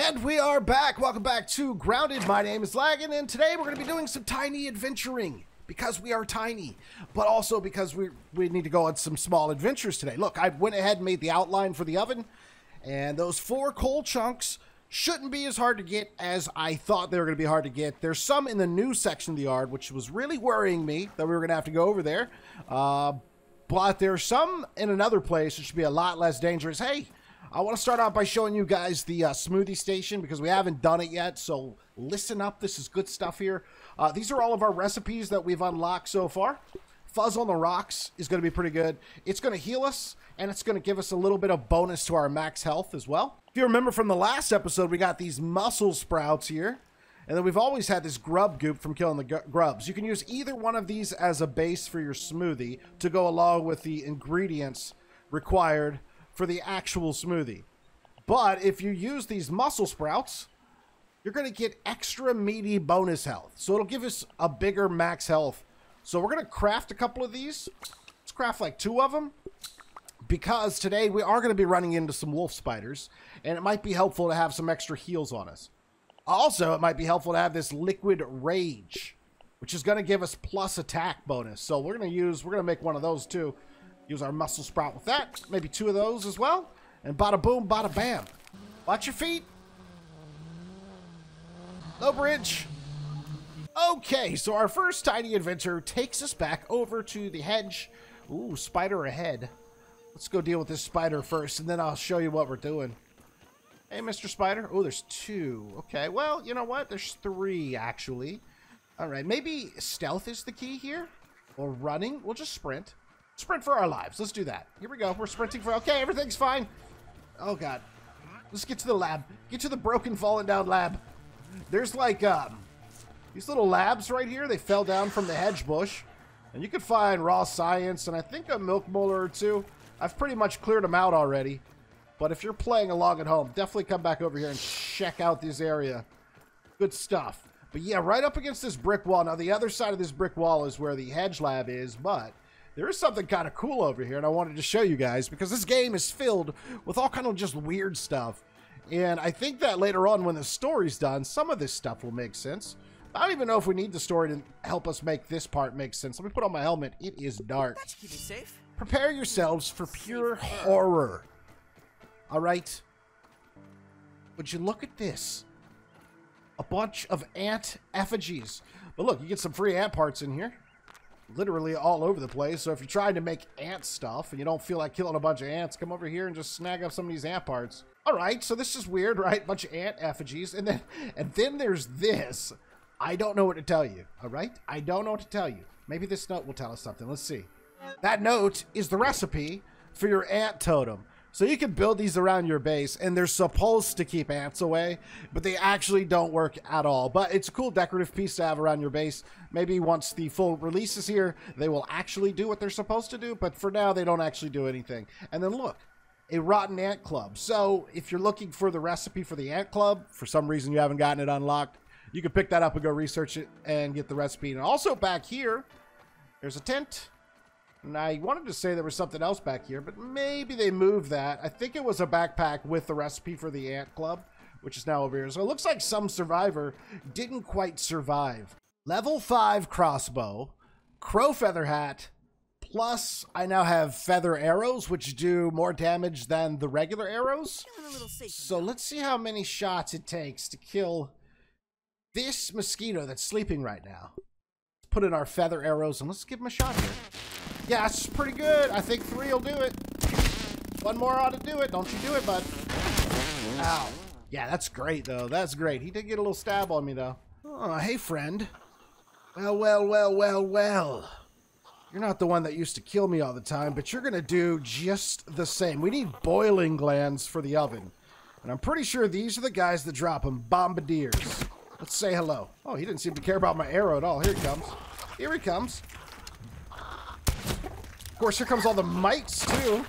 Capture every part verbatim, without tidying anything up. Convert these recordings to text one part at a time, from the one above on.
And we are back. Welcome back to Grounded. My name is Laggin, and today we're going to be doing some tiny adventuring because we are tiny, but also because we we need to go on some small adventures today. Look, I went ahead and made the outline for the oven, and those four coal chunks shouldn't be as hard to get as I thought they were going to be hard to get. There's some in the new section of the yard, which was really worrying me that we were going to have to go over there. Uh, but there's some in another place that should be a lot less dangerous. Hey, I want to start out by showing you guys the uh, smoothie station because we haven't done it yet, so listen up. This is good stuff here. Uh, these are all of our recipes that we've unlocked so far. Fuzz on the rocks is going to be pretty good. It's going to heal us, and it's going to give us a little bit of bonus to our max health as well. If you remember from the last episode, we got these mussel sprouts here, and then we've always had this grub goop from killing the grubs. You can use either one of these as a base for your smoothie to go along with the ingredients required for the actual smoothie. But if you use these mussel sprouts, you're going to get extra meaty bonus health, so it'll give us a bigger max health. So we're going to craft a couple of these. Let's craft like two of them, because today we are going to be running into some wolf spiders, and it might be helpful to have some extra heals on us. Also, it might be helpful to have this liquid rage, which is going to give us plus attack bonus. So we're going to use we're going to make one of those too. Use our mussel sprout with that. Maybe two of those as well. And bada boom, bada bam. Watch your feet. No bridge. Okay, so our first tiny adventure takes us back over to the hedge. Ooh, spider ahead. Let's go deal with this spider first, and then I'll show you what we're doing. Hey, Mister Spider. Oh, there's two. Okay, well, you know what? There's three, actually. All right, maybe stealth is the key here. Or running. We'll just sprint. Sprint for our lives. Let's do that. Here we go. We're sprinting for... Okay, everything's fine. Oh, God. Let's get to the lab. Get to the broken, fallen down lab. There's, like, um... these little labs right here. They fell down from the hedge bush. And you can find raw science and I think a milk molar or two. I've pretty much cleared them out already. But if you're playing along at home, definitely come back over here and check out this area. Good stuff. But, yeah, right up against this brick wall. Now, the other side of this brick wall is where the hedge lab is, but... there is something kind of cool over here, and I wanted to show you guys because this game is filled with all kind of just weird stuff. And I think that later on when the story's done, some of this stuff will make sense. I don't even know if we need the story to help us make this part make sense. Let me put on my helmet. It is dark. That should keep you safe. Prepare yourselves for pure horror. All right. Would you look at this? A bunch of ant effigies. But look, you get some free ant parts in here. Literally all over the place. So if you're trying to make ant stuff and you don't feel like killing a bunch of ants, come over here and just snag up some of these ant parts. All right, so this is weird, right? Bunch of ant effigies, and then and then there's this. I don't know what to tell you. All right, I don't know what to tell you. Maybe this note will tell us something. Let's see. That note is the recipe for your ant totem. So you can build these around your base, and they're supposed to keep ants away, but they actually don't work at all. But it's a cool decorative piece to have around your base. Maybe once the full release is here, they will actually do what they're supposed to do, but for now, they don't actually do anything. And then look, a rotten ant club. So if you're looking for the recipe for the ant club, for some reason you haven't gotten it unlocked, you can pick that up and go research it and get the recipe. And also back here, there's a tent. And I wanted to say there was something else back here, but maybe they moved that. I think it was a backpack with the recipe for the ant club, which is now over here. So it looks like some survivor didn't quite survive. Level five crossbow, crow feather hat, plus I now have feather arrows, which do more damage than the regular arrows. So let's see how many shots it takes to kill this mosquito that's sleeping right now. Let's put in our feather arrows and let's give him a shot here. Yeah, that's pretty good. I think three will do it. One more ought to do it. Don't you do it, bud. Ow. Yeah, that's great, though. That's great. He did get a little stab on me, though. Oh, hey, friend. Well, well, well, well, well. You're not the one that used to kill me all the time, but you're going to do just the same. We need boiling glands for the oven. And I'm pretty sure these are the guys that drop them. Bombardiers. Let's say hello. Oh, he didn't seem to care about my arrow at all. Here he comes. Here he comes. Of course, here comes all the mites, too.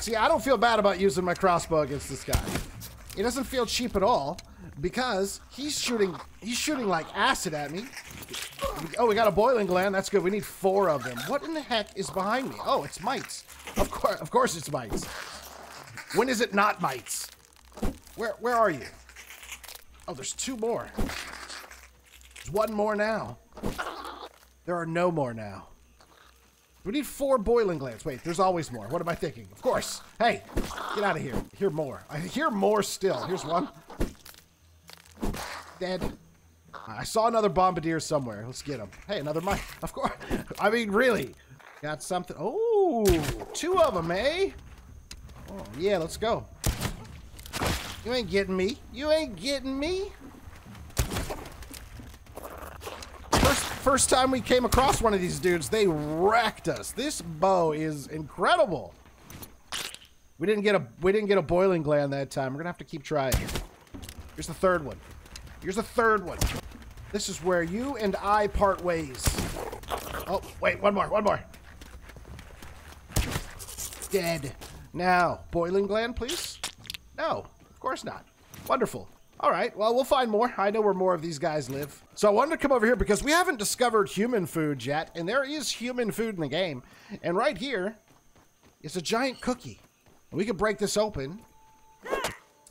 See, I don't feel bad about using my crossbow against this guy. It doesn't feel cheap at all, because he's shooting he's shooting like acid at me. Oh, we got a boiling gland. That's good. We need four of them. What in the heck is behind me? Oh, it's mites. Of course, of course it's mites. When is it not mites? Where, where are you? Oh, there's two more. There's one more now. There are no more now. We need four boiling glands. Wait, there's always more. What am I thinking? Of course. Hey, get out of here. I hear more. I hear more still. Here's one. Dead. I saw another bombardier somewhere. Let's get him. Hey, another mine. Of course. I mean, really. Got something. Oh, two of them, eh? Oh, yeah, let's go. You ain't getting me. You ain't getting me. First, first time we came across one of these dudes, they wrecked us. This bow is incredible. We didn't get a we didn't get a boiling gland that time. We're gonna have to keep trying. Here's the third one. Here's the third one. This is where you and I part ways. Oh, wait, one more, one more. Dead. Now, boiling gland, please? No, of course not. Wonderful. All right, well, we'll find more. I know where more of these guys live. So I wanted to come over here because we haven't discovered human food yet, and there is human food in the game. And right here is a giant cookie. We can break this open,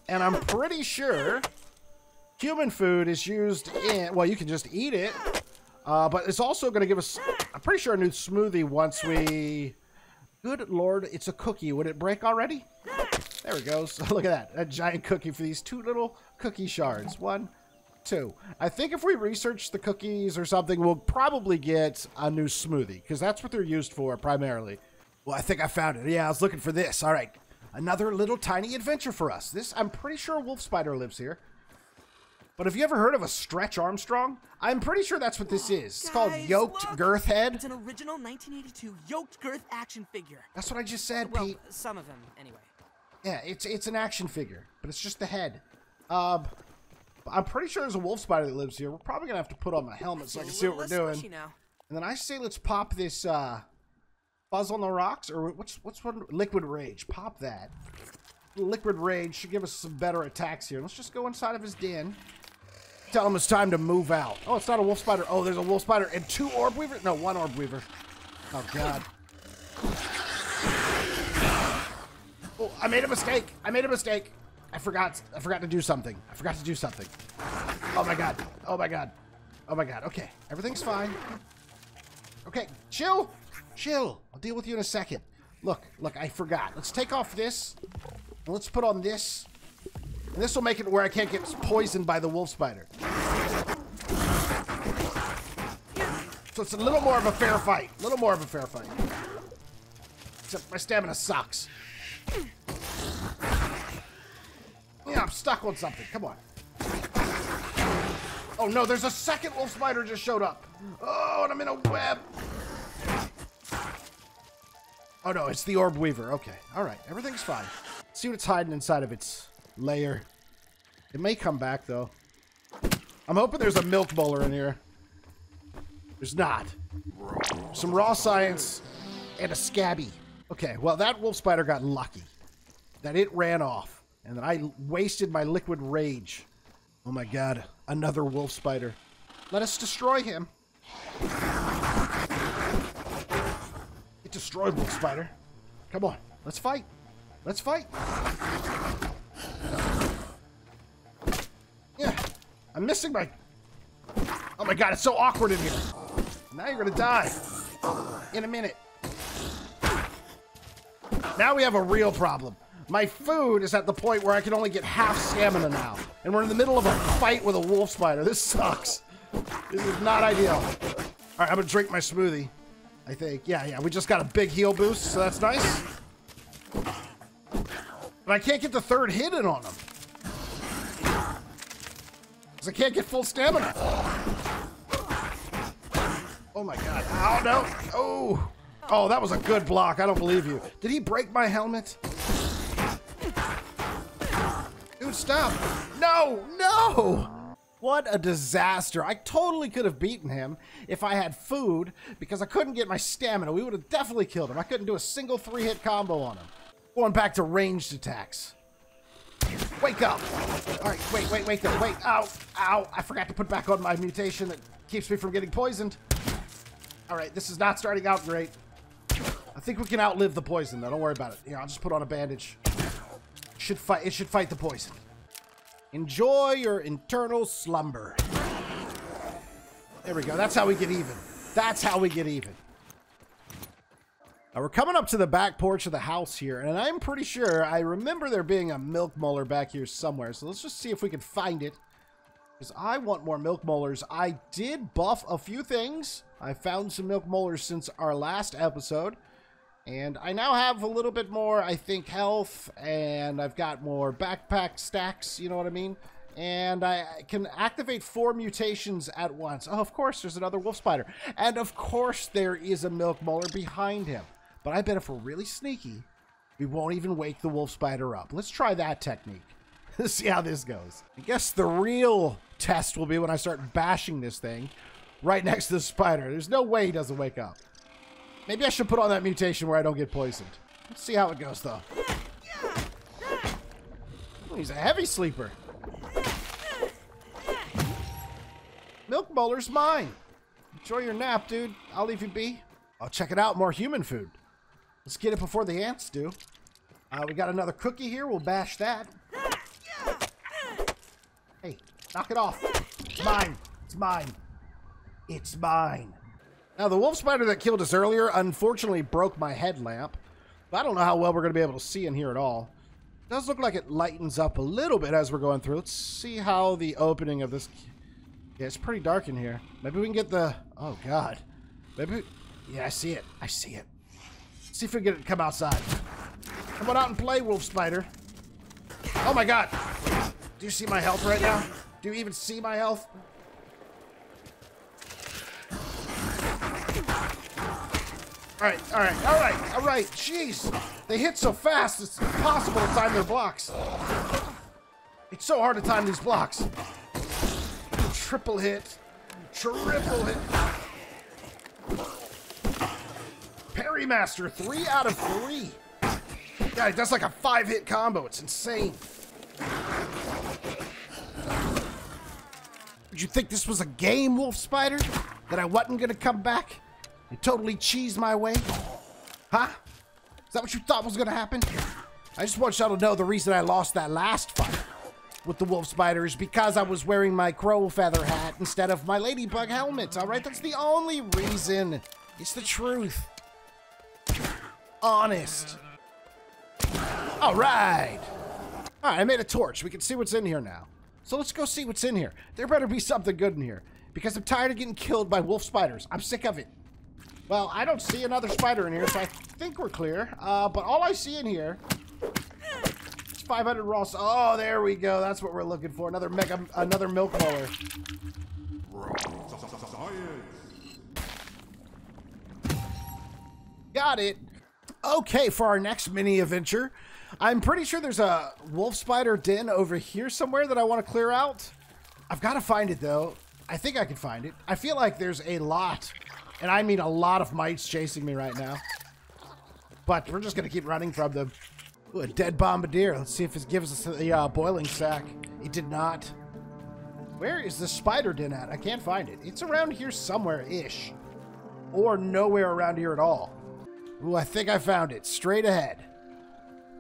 and I'm pretty sure human food is used in, well, you can just eat it, uh, but it's also gonna give us, I'm pretty sure, a new smoothie once we, good Lord, it's a cookie. Would it break already? There it goes. Look at that, a giant cookie for these two little cookie shards. One, two. I think if we research the cookies or something, we'll probably get a new smoothie because that's what they're used for primarily. Well, I think I found it. Yeah, I was looking for this. All right, another little tiny adventure for us. This, I'm pretty sure Wolf Spider lives here. But have you ever heard of a Stretch Armstrong? I'm pretty sure that's what this is. It's called Yoked Girth Head. It's an original nineteen eighty-two Yoked Girth action figure. That's what I just said, well, Pete. Some of them, anyway. Yeah, it's it's an action figure, but it's just the head. Um, I'm pretty sure there's a wolf spider that lives here. We're probably going to have to put on my helmet so I can see what we're doing. Now. And then I say let's pop this uh, Fuzz on the Rocks, or what's, what's one? Liquid Rage. Pop that. Liquid Rage should give us some better attacks here. Let's just go inside of his den. Tell him it's time to move out. Oh, it's not a wolf spider. Oh, there's a wolf spider and two orb weaver. No, one orb weaver. Oh God. Oh, I made a mistake. I made a mistake. I forgot. I forgot to do something. I forgot to do something. Oh my God. Oh my God. Oh my God. Okay, everything's fine. Okay, chill, chill. I'll deal with you in a second. Look, look. I forgot. Let's take off this. And let's put on this. And this will make it where I can't get poisoned by the wolf spider. So it's a little more of a fair fight. A little more of a fair fight. Except my stamina sucks. Yeah, I'm stuck on something. Come on. Oh no, there's a second wolf spider just showed up. Oh, and I'm in a web. Oh no, it's the orb weaver. Okay. All right. Everything's fine. Let's see what it's hiding inside of its layer. It may come back though. I'm hoping there's a milk bowler in here. There's not. Some raw science and a scabby. Okay, well that wolf spider got lucky that it ran off and that I wasted my liquid rage. Oh my God, another wolf spider. Let us destroy him. It destroyed wolf spider. Come on, let's fight. Let's fight. Yeah, I'm missing my... Oh my God, it's so awkward in here. Now you're gonna die in a minute. Now we have a real problem. My food is at the point where I can only get half stamina now. And we're in the middle of a fight with a wolf spider. This sucks. This is not ideal. All right, I'm gonna drink my smoothie, I think. Yeah, yeah, we just got a big heal boost, so that's nice. But I can't get the third hit in on them. Because I can't get full stamina. Oh my God. Oh no. Oh. Oh, that was a good block. I don't believe you. Did he break my helmet? Dude, stop. No, no. What a disaster. I totally could have beaten him if I had food because I couldn't get my stamina. We would have definitely killed him. I couldn't do a single three-hit combo on him. Going back to ranged attacks. Wake up. All right, wait, wait, wait, wait, wait. Ow, ow. I forgot to put back on my mutation that keeps me from getting poisoned. All right, this is not starting out great. I think we can outlive the poison, though. Don't worry about it. Here, I'll just put on a bandage. Should fight. It should fight the poison. Enjoy your internal slumber. There we go. That's how we get even. That's how we get even. Now we're coming up to the back porch of the house here, and I'm pretty sure I remember there being a milk molar back here somewhere. So let's just see if we can find it, because I want more milk molars. I did buff a few things. I found some milk molars since our last episode, and I now have a little bit more, I think, health, and I've got more backpack stacks, you know what I mean? And I can activate four mutations at once. Oh, of course, there's another wolf spider. And of course there is a milk molar behind him. But I bet if we're really sneaky, we won't even wake the wolf spider up. Let's try that technique. Let's see how this goes. I guess the real test will be when I start bashing this thing right next to the spider. There's no way he doesn't wake up. Maybe I should put on that mutation where I don't get poisoned. Let's see how it goes, though. Oh, he's a heavy sleeper. Milk molar's mine. Enjoy your nap, dude. I'll leave you be. Oh, check it out. More human food. Let's get it before the ants do. Uh, we got another cookie here. We'll bash that. Hey, knock it off. It's mine. It's mine. It's mine. Now, the wolf spider that killed us earlier unfortunately broke my headlamp. But I don't know how well we're going to be able to see in here at all. It does look like it lightens up a little bit as we're going through. Let's see how the opening of this... Yeah, it's pretty dark in here. Maybe we can get the... Oh, God. Maybe... We... Yeah, I see it. I see it. Let's see if we can get it to come outside. Come on out and play, wolf spider. Oh, my God. Do you see my health right now? Do you even see my health? All right, all right, all right, all right. Jeez. They hit so fast, it's impossible to time their blocks. It's so hard to time these blocks. Triple hit. Triple hit. Parry master. Three out of three. Yeah, that's like a five-hit combo. It's insane. Did you think this was a game, wolf spider? That I wasn't going to come back? You totally cheesed my way? Huh? Is that what you thought was going to happen? I just want y'all to know the reason I lost that last fight with the wolf spider is because I was wearing my crow feather hat instead of my ladybug helmet, all right? That's the only reason. It's the truth. Honest. All right. All right, I made a torch. We can see what's in here now. So let's go see what's in here. There better be something good in here because I'm tired of getting killed by wolf spiders. I'm sick of it. Well, I don't see another spider in here, so I think we're clear. Uh, but all I see in here... five hundred raw. Oh, there we go. That's what we're looking for. Another mega, another milk molar. Got it. Okay, for our next mini adventure, I'm pretty sure there's a wolf spider den over here somewhere that I want to clear out. I've got to find it though. I think I can find it. I feel like there's a lot, and I mean a lot of mites chasing me right now. But we're just gonna keep running from them. Ooh, a dead bombardier. Let's see if it gives us the uh, boiling sack. It did not. Where is the spider den at? I can't find it. It's around here somewhere-ish. Or nowhere around here at all. Ooh, I think I found it. Straight ahead.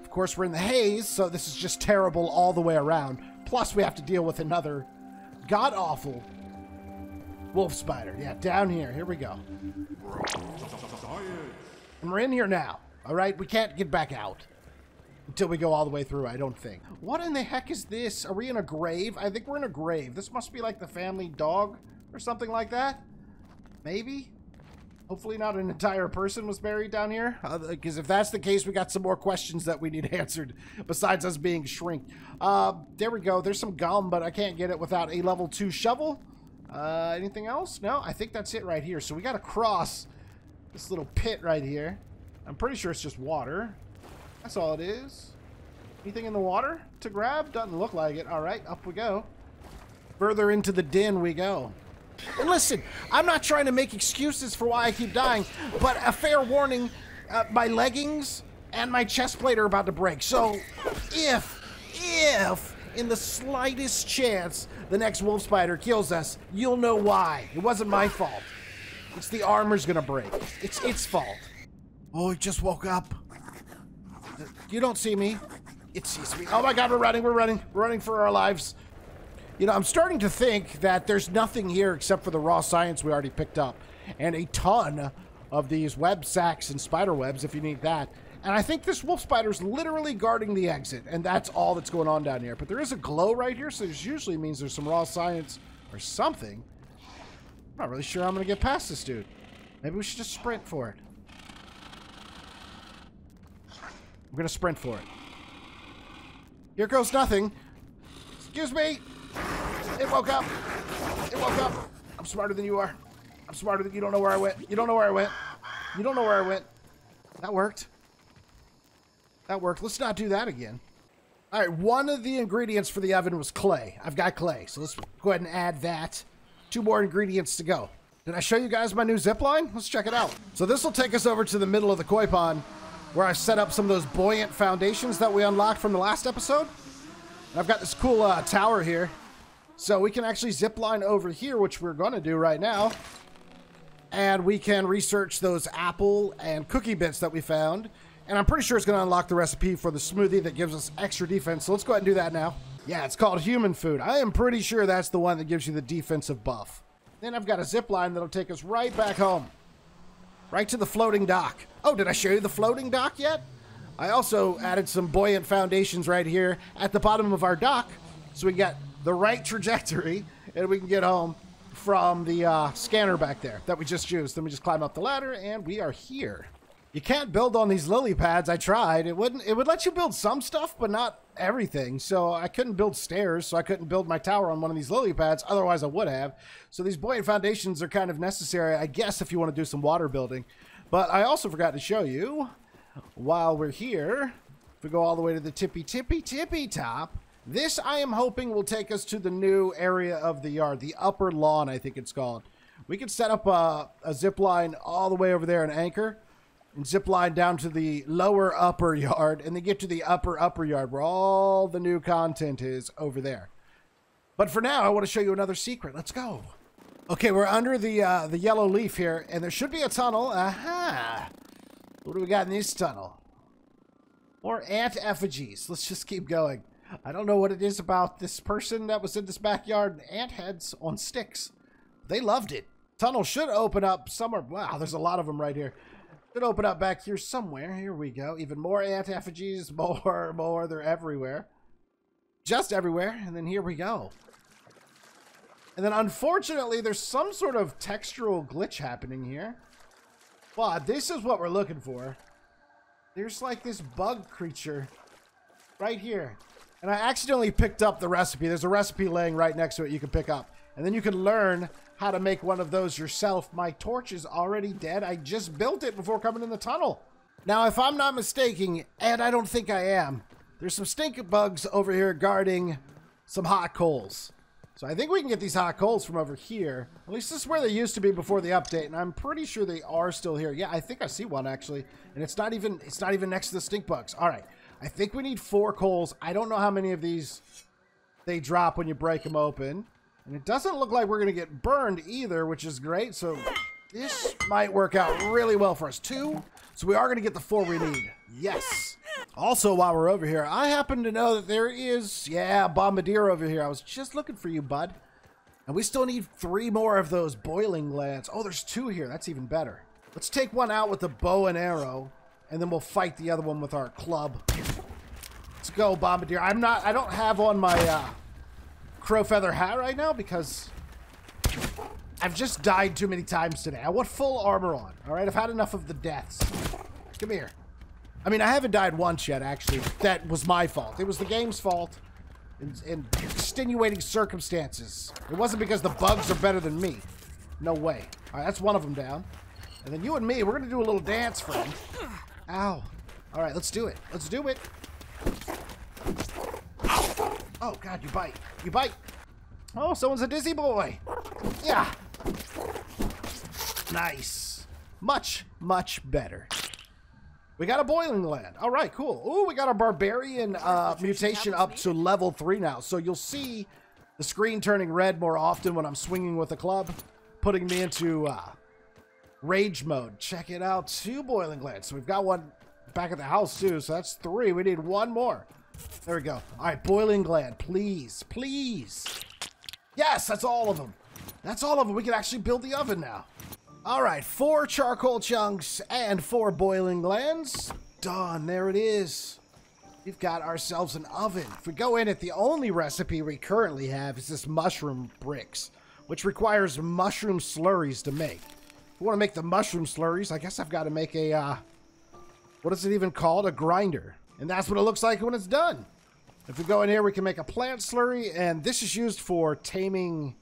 Of course, we're in the haze, so this is just terrible all the way around. Plus, we have to deal with another god-awful wolf spider. Yeah, down here. Here we go. And we're in here now. All right? We can't get back out. Until we go all the way through, I don't think. What in the heck is this? Are we in a grave? I think we're in a grave. This must be like the family dog or something like that. Maybe. Hopefully not an entire person was buried down here. Because uh, if that's the case, we got some more questions that we need answered besides us being shrink. Uh, there we go. There's some gum, but I can't get it without a level two shovel. Uh, anything else? No, I think that's it right here. So we got to cross this little pit right here. I'm pretty sure it's just water. That's all it is. Anything in the water to grab? Doesn't look like it. All right, up we go. Further into the den we go. And listen, I'm not trying to make excuses for why I keep dying, but a fair warning, uh, my leggings and my chest plate are about to break. So if, if in the slightest chance the next wolf spider kills us, you'll know why. It wasn't my fault. It's the armor's gonna break. It's its fault. Oh, he just woke up. You don't see me. It's just, oh my God, we're running, we're running, we're running for our lives. You know, I'm starting to think that there's nothing here except for the raw science we already picked up. And a ton of these web sacks and spider webs, if you need that. And I think this wolf spider's literally guarding the exit, and that's all that's going on down here. But there is a glow right here, so this usually means there's some raw science or something. I'm not really sure I'm gonna get past this dude. Maybe we should just sprint for it. I'm gonna sprint for it. Here goes nothing. Excuse me. It woke up. It woke up. I'm smarter than you are. I'm smarter than you. Don't know where I went. You don't know where I went. You don't know where I went. That worked. That worked. Let's not do that again. All right. One of the ingredients for the oven was clay. I've got clay. So let's go ahead and add that. Two more ingredients to go. Did I show you guys my new zip line? Let's check it out. So this will take us over to the middle of the koi pond, where I set up some of those buoyant foundations that we unlocked from the last episode. And I've got this cool uh, tower here. So we can actually zip line over here, which we're gonna do right now. And we can research those apple and cookie bits that we found. And I'm pretty sure it's gonna unlock the recipe for the smoothie that gives us extra defense. So let's go ahead and do that now. Yeah, it's called human food. I am pretty sure that's the one that gives you the defensive buff. Then I've got a zip line that'll take us right back home. Right to the floating dock. Oh, did I show you the floating dock yet? I also added some buoyant foundations right here at the bottom of our dock, so we got the right trajectory and we can get home from the uh, scanner back there that we just used. Then we just climb up the ladder and we are here. You can't build on these lily pads. I tried. It wouldn't, it would let you build some stuff, but not everything. So I couldn't build stairs, so I couldn't build my tower on one of these lily pads. Otherwise I would have. So these buoyant foundations are kind of necessary, I guess, if you want to do some water building. But I also forgot to show you, while we're here, if we go all the way to the tippy, tippy, tippy top, this I am hoping will take us to the new area of the yard, the upper lawn, I think it's called. We could set up a, a zip line all the way over there and anchor, and zip line down to the lower upper yard, and then get to the upper upper yard where all the new content is over there. But for now, I want to show you another secret. Let's go. Okay, we're under the uh, the yellow leaf here, and there should be a tunnel. Aha! What do we got in this tunnel? More ant effigies. Let's just keep going. I don't know what it is about this person that was in this backyard. Ant heads on sticks. They loved it. Tunnel should open up somewhere. Wow, there's a lot of them right here. Should open up back here somewhere. Here we go. Even more ant effigies. More, more. They're everywhere. Just everywhere. And then here we go. And then, unfortunately, there's some sort of textural glitch happening here. Well, this is what we're looking for. There's like this bug creature right here. And I accidentally picked up the recipe. There's a recipe laying right next to it you can pick up. And then you can learn how to make one of those yourself. My torch is already dead. I just built it before coming in the tunnel. Now, if I'm not mistaken, and I don't think I am, there's some stink bugs over here guarding some hot coals. So I think we can get these hot coals from over here. At least this is where they used to be before the update, and I'm pretty sure they are still here. Yeah, I think I see one actually, and it's not even it's not even next to the stink bugs. All right, I think we need four coals. I don't know how many of these they drop when you break them open, and it doesn't look like we're gonna get burned either, which is great. So this might work out really well for us. Two, so we are gonna get the four we need. Yes. Also, while we're over here, I happen to know that there is, yeah, Bombardier over here. I was just looking for you, bud. And we still need three more of those boiling glands. Oh, there's two here. That's even better. Let's take one out with the bow and arrow, and then we'll fight the other one with our club. Let's go, Bombardier. I'm not, I don't have on my uh, crow feather hat right now because I've just died too many times today. I want full armor on, all right? I've had enough of the deaths. Come here. I mean, I haven't died once yet, actually. That was my fault. It was the game's fault in, in extenuating circumstances. It wasn't because the bugs are better than me. No way. All right, that's one of them down. And then you and me, we're going to do a little dance, friend. Ow. All right, let's do it. Let's do it. Oh, God, you bite. You bite. Oh, someone's a dizzy boy. Yeah. Nice. Much, much better. We got a boiling land. All right, cool. Ooh, we got our barbarian uh, mutation up to level three now. So you'll see the screen turning red more often when I'm swinging with a club, putting me into uh, rage mode. Check it out. Two boiling lands. So we've got one back at the house too. So that's three. We need one more. There we go. All right, boiling gland, please, please. Yes, that's all of them. That's all of them. We can actually build the oven now. All right, four charcoal chunks and four boiling glands. Done. There it is. We've got ourselves an oven. If we go in it, the only recipe we currently have is this mushroom bricks, which requires mushroom slurries to make. If we want to make the mushroom slurries, I guess I've got to make a, uh, what is it even called? A grinder. And that's what it looks like when it's done. If we go in here, we can make a plant slurry, and this is used for taming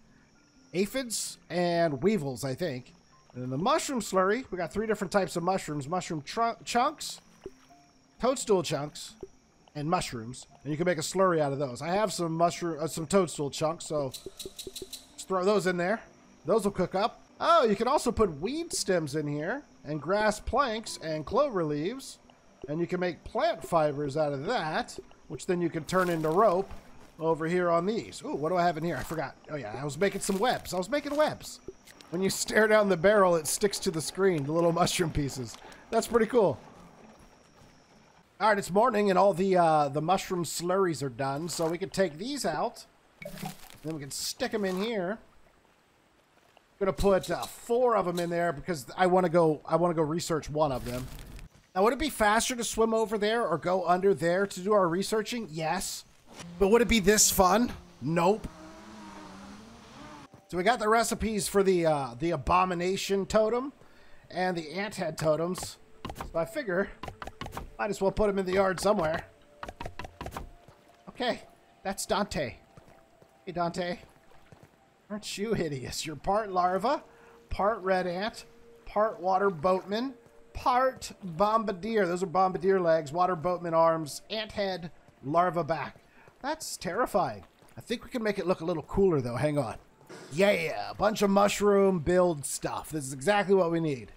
aphids and weevils, I think. And then the mushroom slurry, we got three different types of mushrooms. Mushroom chunks, toadstool chunks, and mushrooms. And you can make a slurry out of those. I have some mushroom, uh, some toadstool chunks, so just throw those in there. Those will cook up. Oh, you can also put weed stems in here, and grass planks, and clover leaves. And you can make plant fibers out of that, which then you can turn into rope over here on these. Ooh, what do I have in here? I forgot. Oh yeah, I was making some webs. I was making webs. When you stare down the barrel, it sticks to the screen, the little mushroom pieces. That's pretty cool. All right, it's morning and all the, uh, the mushroom slurries are done. So we can take these out, and then we can stick them in here. I'm gonna put uh, four of them in there because I wanna go, I wanna go research one of them. Now, would it be faster to swim over there or go under there to do our researching? Yes. But would it be this fun? Nope. So we got the recipes for the uh, the Abomination Totem and the Ant Head Totems. So I figure, might as well put them in the yard somewhere. Okay, that's Dante. Hey, Dante. Aren't you hideous? You're part larva, part red ant, part water boatman, part bombardier. Those are bombardier legs, water boatman arms, ant head, larva back. That's terrifying. I think we can make it look a little cooler though. Hang on. Yeah, a bunch of mushroom build stuff. This is exactly what we need.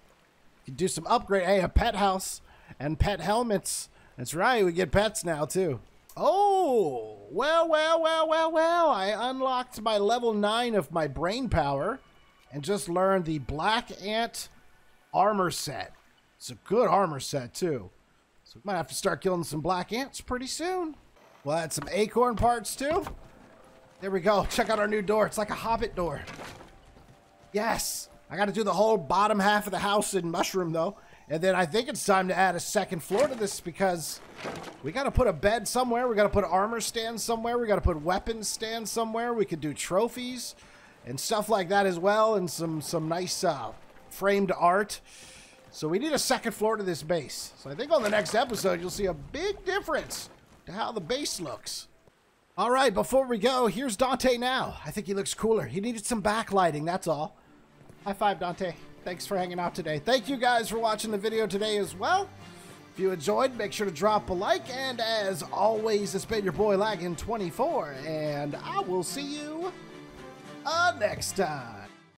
You can do some upgrade. Hey, a pet house and pet helmets. That's right, we get pets now too. Oh, well, well, well, well, well. I unlocked my level nine of my brain power and just learned the black ant armor set. It's a good armor set too. So we might have to start killing some black ants pretty soon. We'll add some acorn parts too. There we go. Check out our new door. It's like a hobbit door. Yes. I got to do the whole bottom half of the house in mushroom though. And then I think it's time to add a second floor to this because we got to put a bed somewhere. We got to put armor stands somewhere. We got to put weapons stands somewhere. We could do trophies and stuff like that as well. And some, some nice uh, framed art. So we need a second floor to this base. So I think on the next episode, you'll see a big difference to how the base looks. All right, before we go, here's Dante now. I think he looks cooler. He needed some backlighting, that's all. High five, Dante. Thanks for hanging out today. Thank you guys for watching the video today as well. If you enjoyed, make sure to drop a like. And as always, it's been your boy Laggin twenty-four, and I will see you uh, next time.